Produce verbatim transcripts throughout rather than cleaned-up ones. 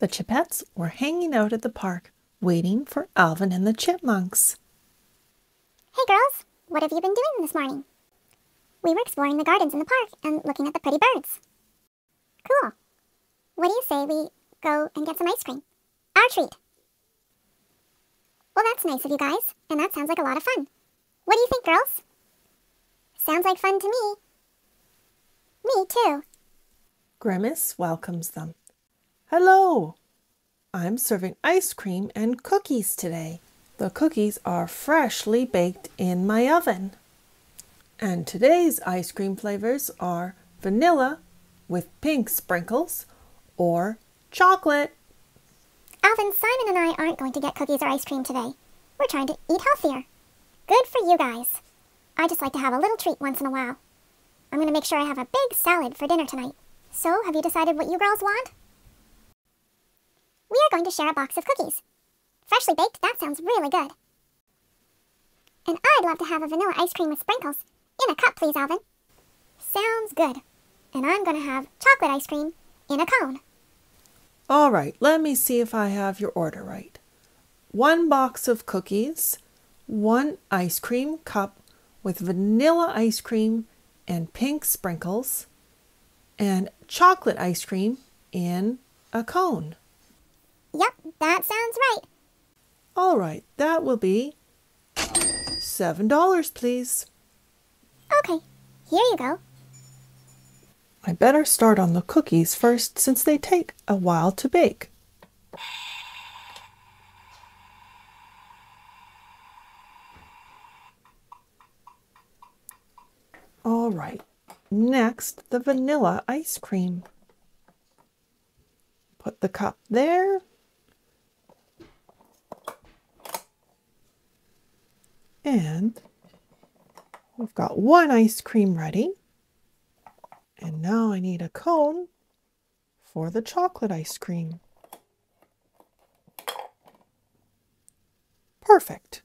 The Chipettes were hanging out at the park, waiting for Alvin and the Chipmunks. Hey girls, what have you been doing this morning? We were exploring the gardens in the park and looking at the pretty birds. Cool. What do you say we go and get some ice cream? Our treat. Well, that's nice of you guys, and that sounds like a lot of fun. What do you think, girls? Sounds like fun to me. Me too. Grimace welcomes them. Hello! I'm serving ice cream and cookies today. The cookies are freshly baked in my oven. And today's ice cream flavors are vanilla with pink sprinkles or chocolate. Alvin, Simon and I aren't going to get cookies or ice cream today. We're trying to eat healthier. Good for you guys. I just like to have a little treat once in a while. I'm going to make sure I have a big salad for dinner tonight. So, have you decided what you girls want? We are going to share a box of cookies. Freshly baked, that sounds really good. And I'd love to have a vanilla ice cream with sprinkles. In a cup, please, Alvin. Sounds good. And I'm going to have chocolate ice cream in a cone. All right, let me see if I have your order right. One box of cookies, one ice cream cup with vanilla ice cream and pink sprinkles, and chocolate ice cream in a cone. Yep, that sounds right. All right, that will be seven dollars, please. Okay, here you go. I better start on the cookies first since they take a while to bake. All right, next the vanilla ice cream. Put the cup there. And we've got one ice cream ready. And now I need a cone for the chocolate ice cream. Perfect.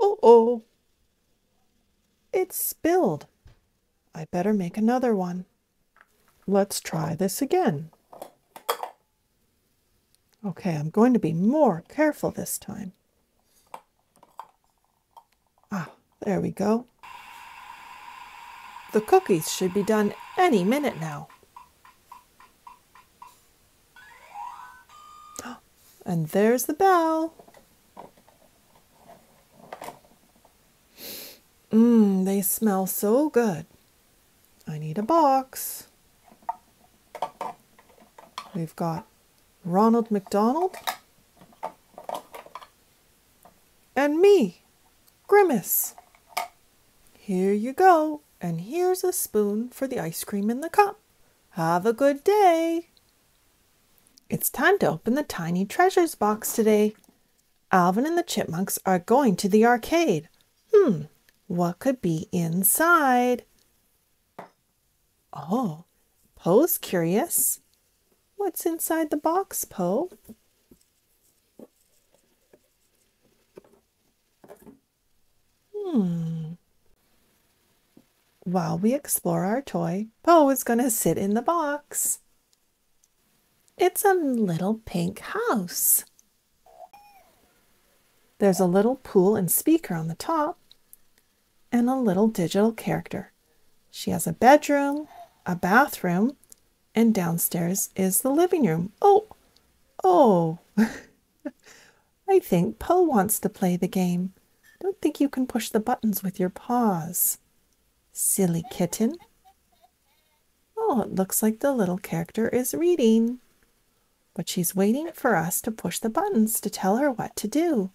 Uh-oh. It's spilled. I better make another one. Let's try this again. Okay, I'm going to be more careful this time. Ah, there we go. The cookies should be done any minute now. And there's the bell. Mmm, they smell so good. I need a box. We've got Ronald McDonald and me, Grimace. Here you go, and here's a spoon for the ice cream in the cup. Have a good day. It's time to open the Tiny Treasures box today. Alvin and the Chipmunks are going to the arcade. Hmm, what could be inside? Oh, Po's curious. What's inside the box, Po? Hmm. While we explore our toy, Po is going to sit in the box. It's a little pink house. There's a little pool and speaker on the top, and a little digital character. She has a bedroom, a bathroom, and downstairs is the living room. Oh, oh, I think Po wants to play the game. Don't think you can push the buttons with your paws. Silly kitten. Oh, it looks like the little character is reading. But she's waiting for us to push the buttons to tell her what to do.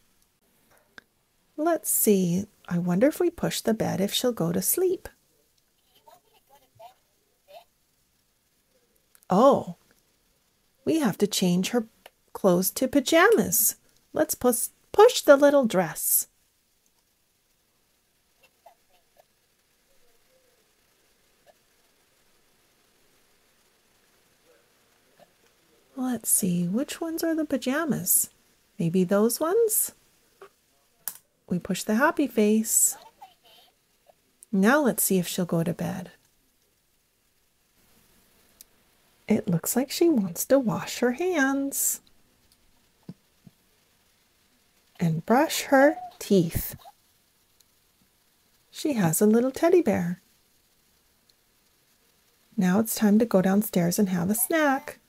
Let's see. I wonder if we push the bed if she'll go to sleep. Oh, we have to change her clothes to pajamas. Let's push, push the little dress. Let's see, which ones are the pajamas? Maybe those ones? We push the happy face. Now let's see if she'll go to bed. It looks like she wants to wash her hands and brush her teeth. She has a little teddy bear. Now it's time to go downstairs and have a snack.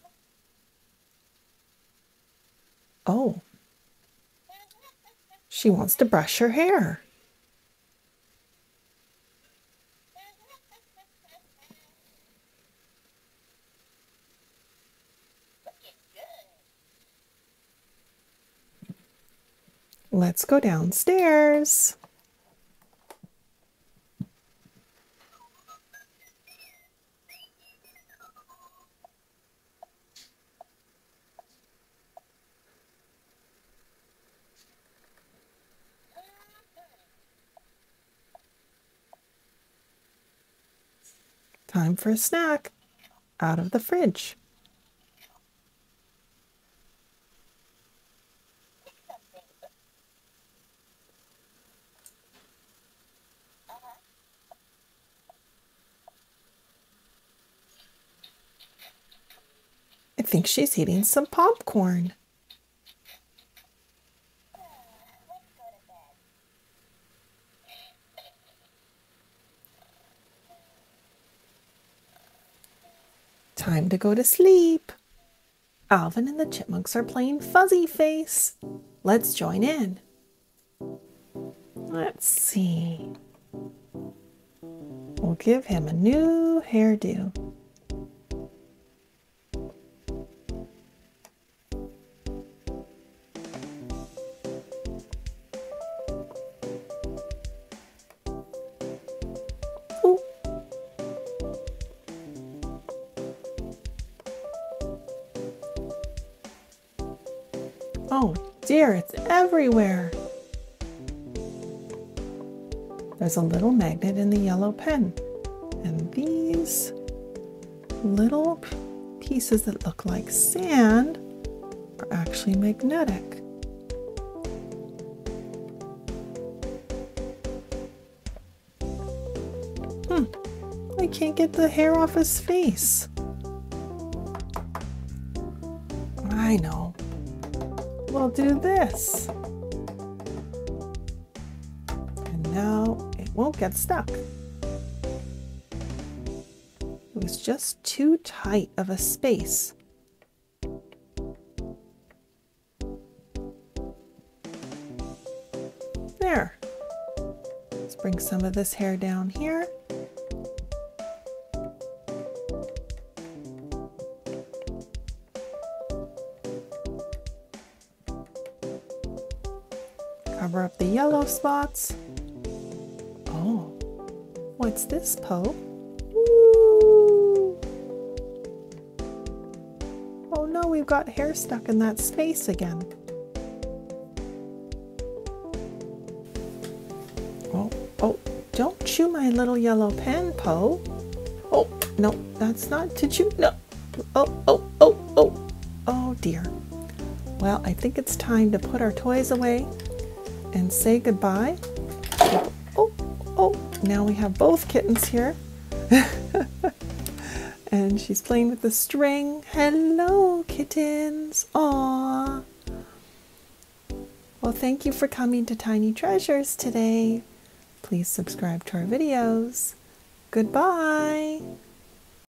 Oh, she wants to brush her hair. Let's go downstairs. Time for a snack out of the fridge. I think she's eating some popcorn. Time to go to sleep. Alvin and the Chipmunks are playing Fuzzy Face. Let's join in. Let's see. We'll give him a new hairdo. Oh dear, it's everywhere. There's a little magnet in the yellow pen. And these little pieces that look like sand are actually magnetic. Hmm, I can't get the hair off his face. I know. We'll do this. And now it won't get stuck. It was just too tight of a space. There. Let's bring some of this hair down here. Cover up the yellow spots. Oh, what's this, Po? Ooh. Oh no, we've got hair stuck in that space again. Oh, oh, don't chew my little yellow pen, Po. Oh, no, that's not to chew. No. Oh, oh, oh, oh. Oh dear. Well, I think it's time to put our toys away and say goodbye. Oh, oh, now we have both kittens here. And she's playing with the string. Hello, kittens. Aww. Well, thank you for coming to Tiny Treasures today. Please subscribe to our videos. Goodbye.